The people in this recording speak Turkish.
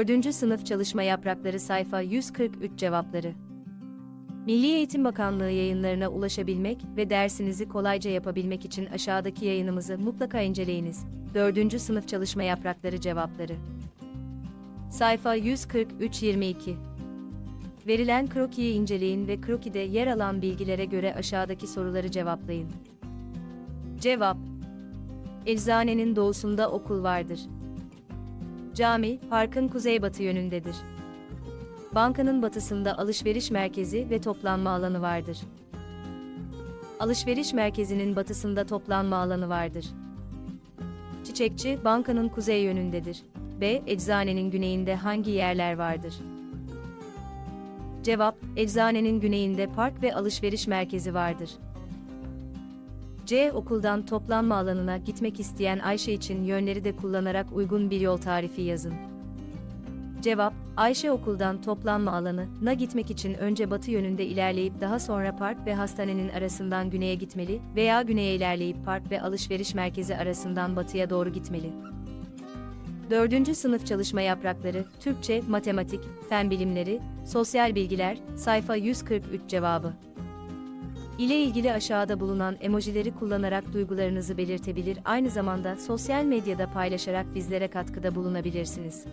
4. Sınıf Çalışma Yaprakları Sayfa 143 Cevapları. Milli Eğitim Bakanlığı yayınlarına ulaşabilmek ve dersinizi kolayca yapabilmek için aşağıdaki yayınımızı mutlaka inceleyiniz. 4. Sınıf Çalışma Yaprakları Cevapları. Sayfa 143-22. Verilen krokiyi inceleyin ve krokide yer alan bilgilere göre aşağıdaki soruları cevaplayın. Cevap: Eczanenin doğusunda okul vardır. Cami, parkın kuzeybatı yönündedir. Bankanın batısında alışveriş merkezi ve toplanma alanı vardır. Alışveriş merkezinin batısında toplanma alanı vardır. Çiçekçi, bankanın kuzey yönündedir. B. Eczanenin güneyinde hangi yerler vardır? Cevap: Eczanenin güneyinde park ve alışveriş merkezi vardır. C. Okuldan toplanma alanına gitmek isteyen Ayşe için yönleri de kullanarak uygun bir yol tarifi yazın. Cevap: Ayşe okuldan toplanma alanına gitmek için önce batı yönünde ilerleyip daha sonra park ve hastanenin arasından güneye gitmeli veya güneye ilerleyip park ve alışveriş merkezi arasından batıya doğru gitmeli. 4. Sınıf Çalışma Yaprakları, Türkçe, Matematik, Fen Bilimleri, Sosyal Bilgiler, Sayfa 143 Cevabı. İle ilgili aşağıda bulunan emojileri kullanarak duygularınızı belirtebilir, aynı zamanda sosyal medyada paylaşarak bizlere katkıda bulunabilirsiniz.